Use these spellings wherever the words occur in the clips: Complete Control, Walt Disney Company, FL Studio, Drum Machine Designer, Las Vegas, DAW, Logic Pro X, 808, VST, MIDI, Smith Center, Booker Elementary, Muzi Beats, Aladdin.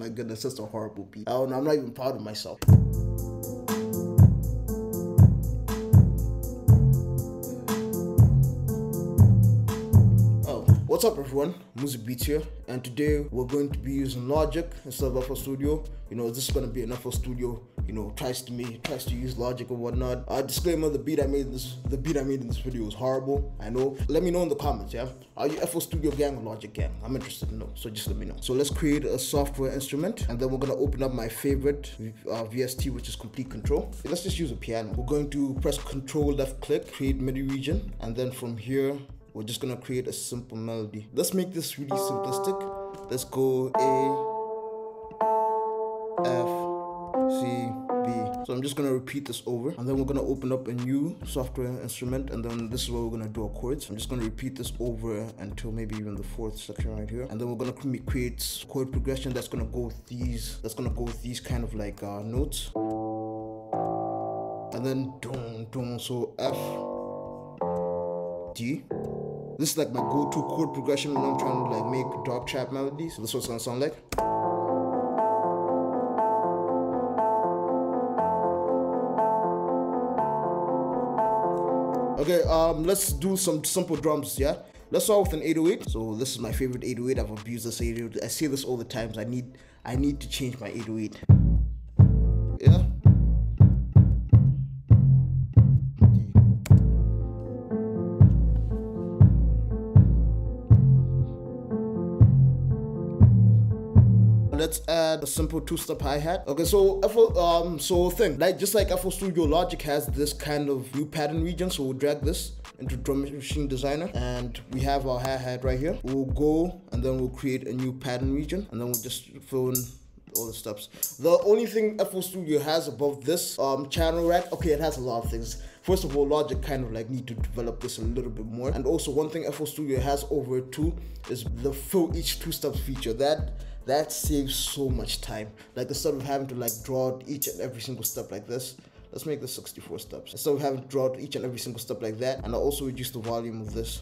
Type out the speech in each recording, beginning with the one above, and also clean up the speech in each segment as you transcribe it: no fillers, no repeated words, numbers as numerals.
my goodness, that's a horrible beat. I don't know, I'm not even proud of myself. What's up everyone, Muzi Beats here, and today we're going to be using Logic instead of FL Studio. You know, this is going to be an FL Studio, you know, tries to use Logic or whatnot. Disclaimer, the beat I made in this video was horrible, I know. Let me know in the comments, yeah? Are you FL Studio gang or Logic gang? I'm interested to know, so just let me know. So let's create a software instrument, and then we're going to open up my favorite VST, which is Complete Control. Let's just use a piano. We're going to press Control left click, create MIDI region, and then from here, we're just gonna create a simple melody. Let's make this really simplistic. Let's go A, F, C, B. So I'm just gonna repeat this over, and then we're gonna open up a new software instrument, and then this is where we're gonna do our chords. I'm just gonna repeat this over until maybe even the fourth section right here, and then we're gonna create chord progression that's gonna go with these. That's gonna go with these kind of like notes, and then dum dum. So F. D. This is like my go-to chord progression when I'm trying to like make dark trap melodies. So this is what it's gonna sound like. Okay, let's do some simple drums, yeah? Let's start with an 808. So this is my favorite 808. I've abused this 808. I say this all the times. I need to change my 808. Yeah. Let's add a simple two-step hi-hat. Okay, so just like FL Studio, Logic has this kind of new pattern region, so we'll drag this into Drum Machine Designer, and we have our hi-hat right here. We'll go and then we'll create a new pattern region, and then we'll just fill in all the steps. The only thing FL Studio has above this channel rack, okay, it has a lot of things. First of all, Logic kind of like need to develop this a little bit more, and also one thing FL Studio has over it too is the fill each two steps feature. That saves so much time. Like instead of having to like draw each and every single step like this, let's make this 64 steps. Instead of having to draw each and every single step like that, and I also reduce the volume of this.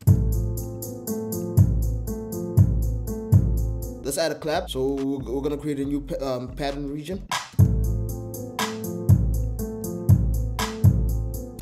Let's add a clap. So we're gonna create a new pattern region.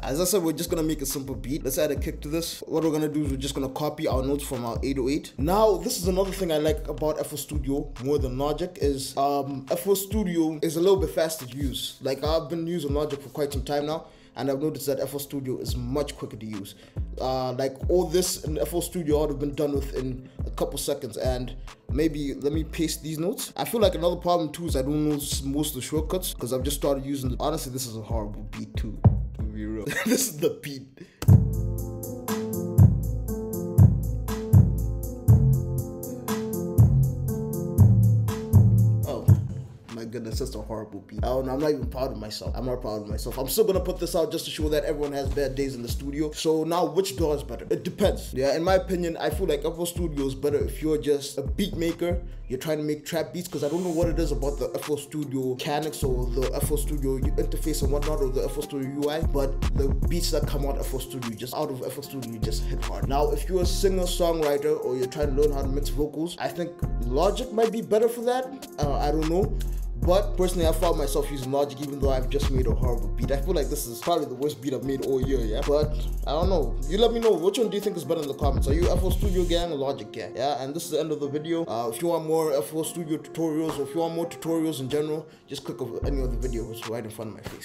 As I said, we're just gonna make a simple beat. Let's add a kick to this. What we're gonna do is we're just gonna copy our notes from our 808. Now, this is another thing I like about FL Studio more than Logic is FL Studio is a little bit faster to use. Like I've been using Logic for quite some time now, and I've noticed that FL Studio is much quicker to use. Like all this in FL Studio would have been done within a couple seconds. And maybe let me paste these notes. I feel like another problem too is I don't know most of the shortcuts because I've just started using them. Honestly, this is a horrible beat too. This is the beat. Oh my goodness, that's a horrible beat. I don't know, I'm not even proud of myself. I'm not proud of myself. I'm still gonna put this out just to show that everyone has bad days in the studio. So now, which DAW is better? It depends. Yeah, in my opinion, I feel like FL Studio is better if you're just a beat maker. You're trying to make trap beats, because I don't know what it is about the FL Studio mechanics or the FL Studio interface and whatnot, or the FL Studio UI, but the beats that come out of FL Studio, just hit hard. Now, if you're a singer-songwriter or you're trying to learn how to mix vocals, I think Logic might be better for that. I don't know. But personally, I found myself using Logic even though I've just made a horrible beat. I feel like this is probably the worst beat I've made all year, yeah? But I don't know. You let me know, which one do you think is better in the comments? Are you FL Studio gang or Logic gang? Yeah, and this is the end of the video. If you want more FL Studio tutorials, or if you want more tutorials in general, just click over any other video, it's right in front of my face.